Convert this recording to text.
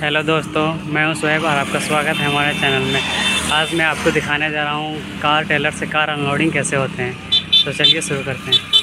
Hello दोस्तों, मैं हूं शोएब और आपका स्वागत है हमारे चैनल में। आज मैं आपको दिखाने जा रहा हूं कार टेलर से कार अनलोडिंग कैसे होते हैं, तो चलिए शुरू करते हैं।